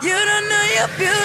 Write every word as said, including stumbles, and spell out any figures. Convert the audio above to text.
You don't know you're beautiful.